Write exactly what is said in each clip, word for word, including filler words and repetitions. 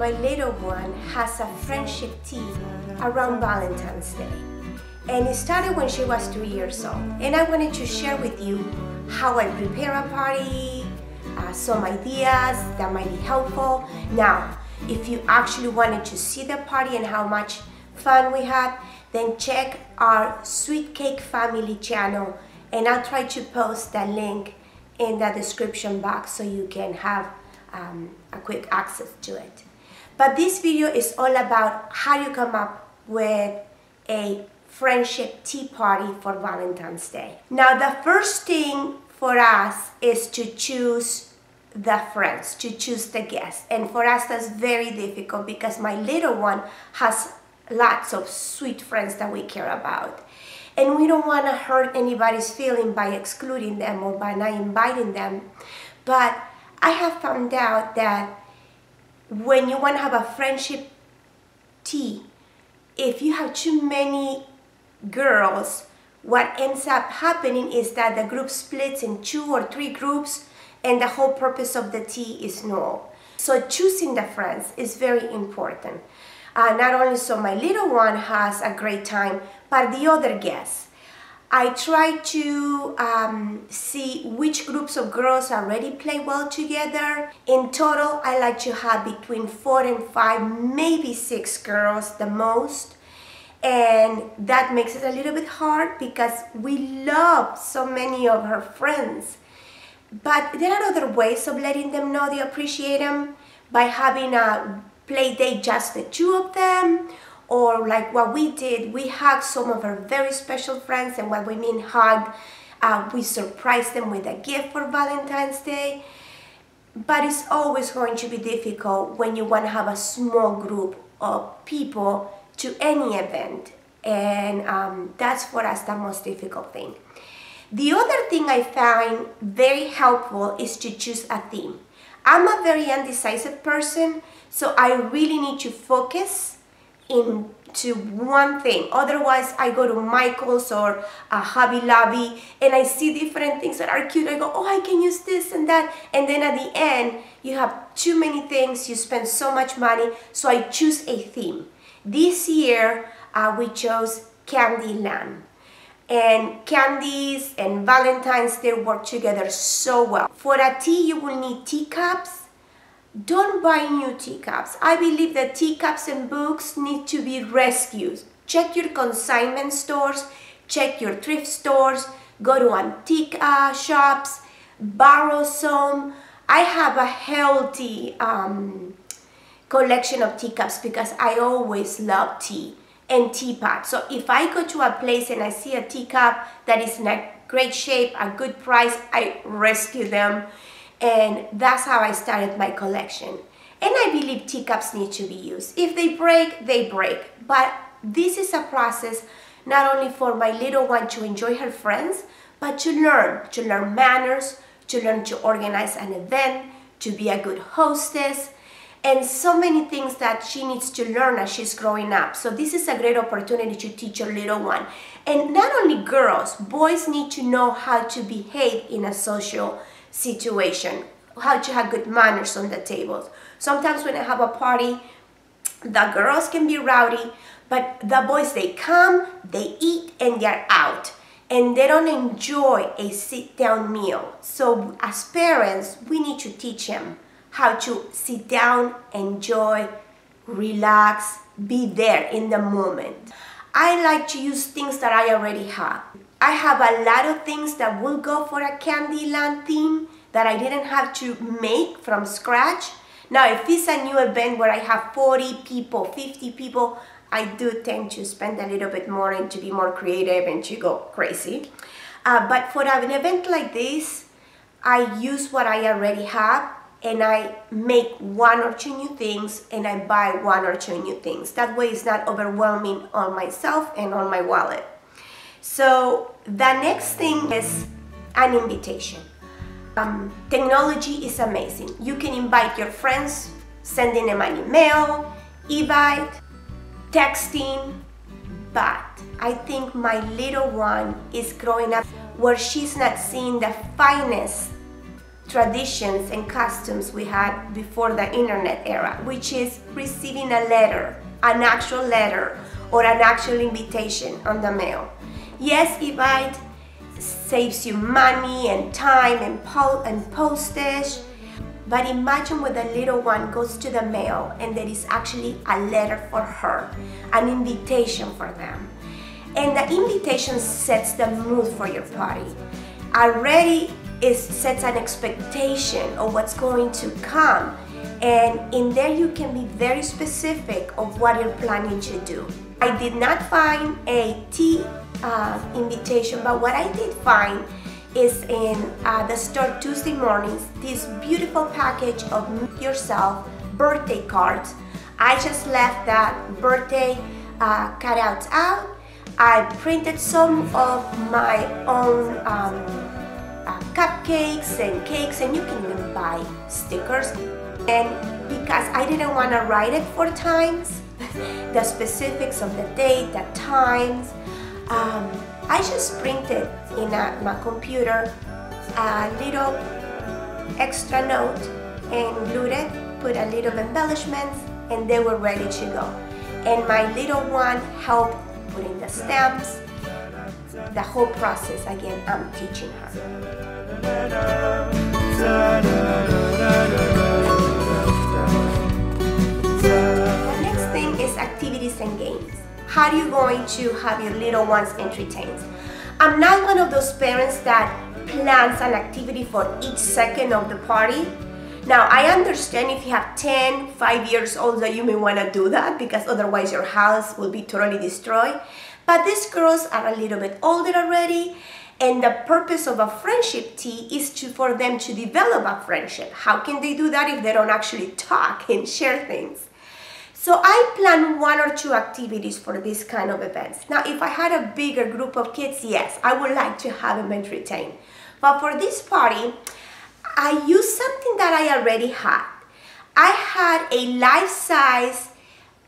my little one has a friendship tea around Valentine's Day. And it started when she was two years old. And I wanted to share with you how I prepare a party, uh, some ideas that might be helpful. Now, if you actually wanted to see the party and how much fun we had, then check our Sweet Cake Family channel, and I'll try to post that link in the description box so you can have um, a quick access to it. But this video is all about how you come up with a friendship tea party for Valentine's Day. Now, the first thing for us is to choose the friends, to choose the guests. And for us, that's very difficult because my little one has lots of sweet friends that we care about. And we don't want to hurt anybody's feeling by excluding them or by not inviting them. But I have found out that when you want to have a friendship tea, if you have too many girls, what ends up happening is that the group splits in two or three groups and the whole purpose of the tea is null. So choosing the friends is very important. Uh, not only so my little one has a great time, but the other guests. I try to um, see which groups of girls already play well together. In total, I like to have between four and five, maybe six girls the most. And that makes it a little bit hard because we love so many of her friends. But there are other ways of letting them know they appreciate them by having a play date just the two of them, or like what we did, we hugged some of our very special friends, and what we mean hugged, uh, we surprised them with a gift for Valentine's Day. But it's always going to be difficult when you want to have a small group of people to any event, and um, that's for us the most difficult thing. The other thing I find very helpful is to choose a theme. I'm a very indecisive person, so I really need to focus into one thing. Otherwise, I go to Michael's or a Hobby Lobby and I see different things that are cute. I go, oh, I can use this and that. And then at the end, you have too many things. You spend so much money. So I choose a theme. This year, uh, we chose Candyland. And candies and Valentine's, they work together so well. For a tea, you will need teacups. Don't buy new teacups. I believe that teacups and books need to be rescued. Check your consignment stores, check your thrift stores, go to antique uh, shops, borrow some. I have a healthy um, collection of teacups because I always love tea and teapot. So if I go to a place and I see a teacup that is in a great shape, a good price, I rescue them. And that's how I started my collection. And I believe teacups need to be used. If they break, they break. But this is a process not only for my little one to enjoy her friends, but to learn, to learn manners, to learn to organize an event, to be a good hostess, and so many things that she needs to learn as she's growing up. So this is a great opportunity to teach your little one. And not only girls, boys need to know how to behave in a social situation, how to have good manners on the tables. Sometimes when I have a party, the girls can be rowdy, but the boys, they come, they eat, and they're out. And they don't enjoy a sit-down meal. So as parents, we need to teach them how to sit down, enjoy, relax, be there in the moment. I like to use things that I already have. I have a lot of things that will go for a Candyland theme that I didn't have to make from scratch. Now, if it's a new event where I have forty people, fifty people, I do tend to spend a little bit more and to be more creative and to go crazy. Uh, but for an event like this, I use what I already have, and I make one or two new things, and I buy one or two new things. That way it's not overwhelming on myself and on my wallet. So the next thing is an invitation. Um, technology is amazing. You can invite your friends, sending them an email, e-bite, texting, but I think my little one is growing up where she's not seeing the finest traditions and customs we had before the internet era, which is receiving a letter, an actual letter or an actual invitation on the mail. Yes, Evite saves you money and time and, po and postage, but imagine when the little one goes to the mail and there is actually a letter for her, an invitation for them. And the invitation sets the mood for your party. Already it sets an expectation of what's going to come. And in there you can be very specific of what you're planning to do. I did not find a tea uh, invitation, but what I did find is in uh, the store Tuesday mornings, this beautiful package of make yourself birthday cards. I just left that birthday uh, cutouts out. I printed some of my own um, uh, cupcakes and cakes, and you can even buy stickers. And because I didn't want to write it four times, the specifics of the date, the times, um, I just printed in a, my computer a little extra note and glued it, put a little embellishments, and they were ready to go. And my little one helped putting the stamps, the whole process. Again, I'm teaching her. The next thing is activities and games. How are you going to have your little ones entertained? I'm not one of those parents that plans an activity for each second of the party. Now, I understand if you have ten, five years old that you may want to do that, because otherwise your house will be totally destroyed. But these girls are a little bit older already, and the purpose of a friendship tea is to, for them to develop a friendship. How can they do that if they don't actually talk and share things? So I plan one or two activities for these kind of events. Now, if I had a bigger group of kids, yes, I would like to have them entertained. But for this party, I used something that I already had. I had a life-size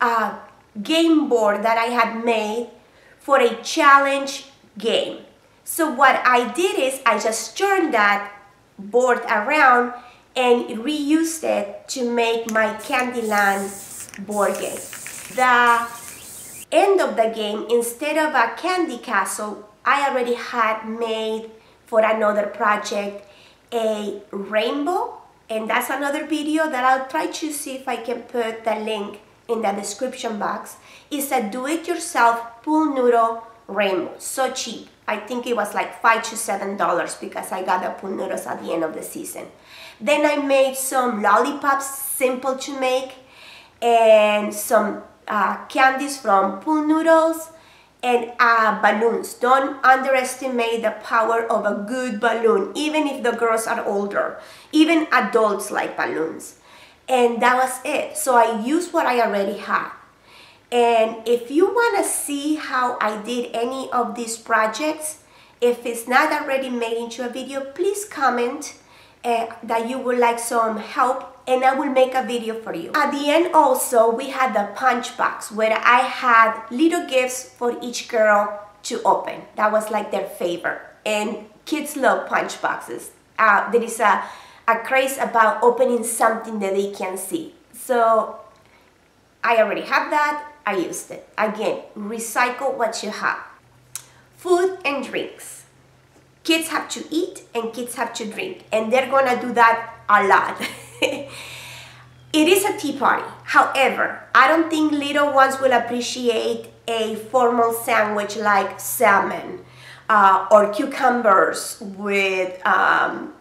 uh, game board that I had made for a challenge game. So what I did is I just turned that board around and reused it to make my Candyland board game. The end of the game, instead of a candy castle, I already had made for another project a rainbow, and that's another video that I'll try to see if I can put the link in the description box. It's a do-it-yourself pool noodle rainbow, so cheap. I think it was like five to seven dollars because I got the pool noodles at the end of the season. Then I made some lollipops, simple to make, and some uh, candies from pool noodles, and uh, balloons. Don't underestimate the power of a good balloon, even if the girls are older. Even adults like balloons. And that was it. So I used what I already had. And if you want to see how I did any of these projects, if it's not already made into a video, please comment uh, that you would like some help, and I will make a video for you. At the end also, we had the punch box where I had little gifts for each girl to open. That was like their favorite. And kids love punch boxes. Uh, there is a, a craze about opening something that they can see. So I already have that. I used it. Again, recycle what you have. Food and drinks. Kids have to eat and kids have to drink. And they're gonna do that a lot. It is a tea party. However, I don't think little ones will appreciate a formal sandwich like salmon uh, or cucumbers with um,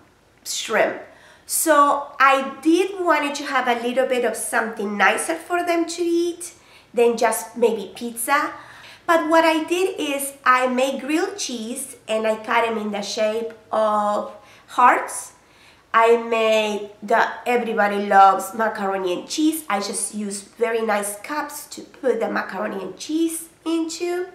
shrimp. So I did want to have a little bit of something nicer for them to eat than just maybe pizza. But what I did is I made grilled cheese and I cut them in the shape of hearts. I made the, everybody loves macaroni and cheese. I just used very nice cups to put the macaroni and cheese into.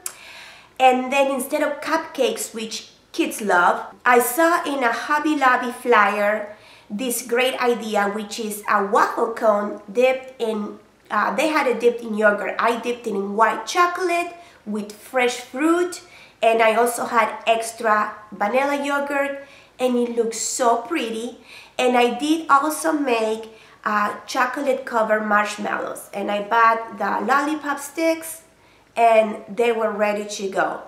And then instead of cupcakes, which kids love, I saw in a Hobby Lobby flyer this great idea, which is a waffle cone dipped in, uh, they had it dipped in yogurt. I dipped it in white chocolate with fresh fruit, and I also had extra vanilla yogurt and it looks so pretty. And I did also make uh, chocolate covered marshmallows, and I bought the lollipop sticks and they were ready to go.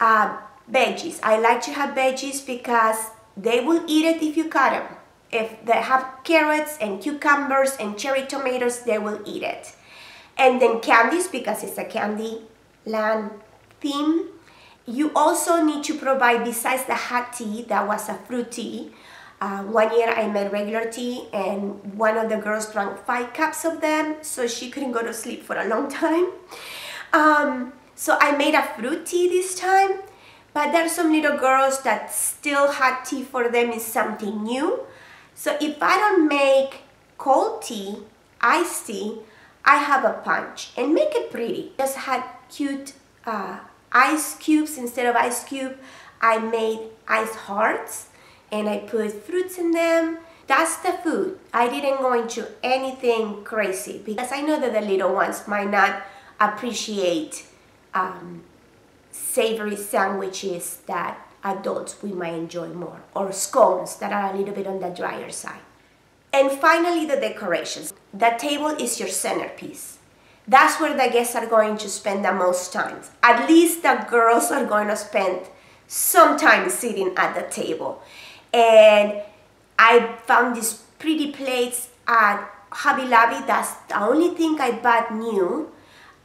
Uh, veggies, I like to have veggies because they will eat it if you cut them. If they have carrots and cucumbers and cherry tomatoes, they will eat it. And then candies, because it's a Candyland theme. You also need to provide, besides the hot tea, that was a fruit tea. Uh, one year I made regular tea and one of the girls drank five cups of them, so she couldn't go to sleep for a long time. Um, so I made a fruit tea this time, but there are some little girls that still hot tea for them is something new. So if I don't make cold tea, iced tea, I have a punch and make it pretty. Just had cute uh, ice cubes. Instead of ice cube, I made ice hearts and I put fruits in them. That's the food. I didn't go into anything crazy because I know that the little ones might not appreciate um, savory sandwiches that adults we might enjoy more, or scones that are a little bit on the drier side. And finally, the decorations. The table is your centerpiece. That's where the guests are going to spend the most time. At least the girls are going to spend some time sitting at the table. And I found these pretty plates at Hobby Lobby. That's the only thing I bought new.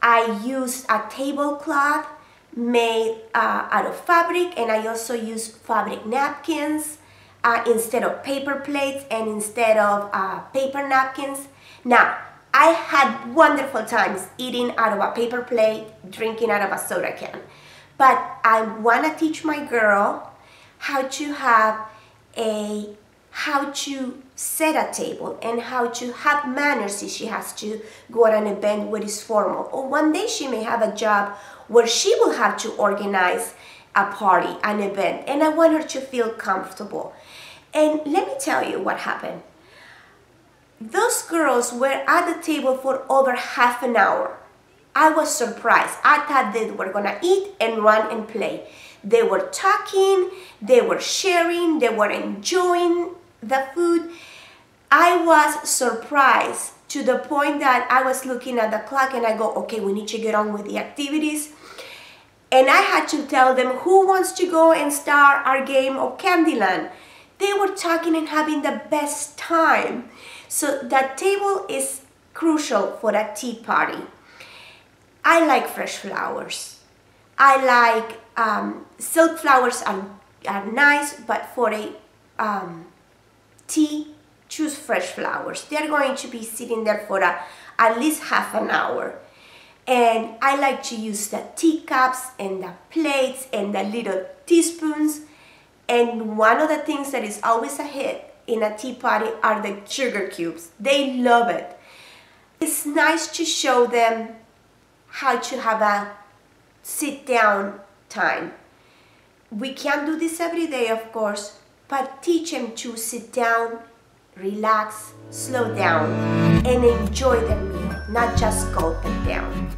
I used a tablecloth made uh, out of fabric, and I also use fabric napkins uh, instead of paper plates and instead of uh, paper napkins. Now, I had wonderful times eating out of a paper plate, drinking out of a soda can, but I want to teach my girl how to have a, how to set a table and how to have manners if she has to go at an event where it's formal. Or one day she may have a job where she will have to organize a party, an event, and I want her to feel comfortable. And let me tell you what happened. Those girls were at the table for over half an hour. I was surprised. I thought they were gonna eat and run and play. They were talking, they were sharing, they were enjoying the food. I was surprised to the point that I was looking at the clock and I go, okay, we need to get on with the activities. And I had to tell them who wants to go and start our game of Candyland. They were talking and having the best time. So that table is crucial for a tea party. I like fresh flowers. I like um, silk flowers are, are nice, but for a um, tea, choose fresh flowers. They're going to be sitting there for a, at least half an hour. And I like to use the teacups and the plates and the little teaspoons. And one of the things that is always a hit in a tea party are the sugar cubes. They love it. It's nice to show them how to have a sit-down time. We can't do this every day, of course, but teach them to sit down, relax, slow down, and enjoy the meal, not just gulp it down.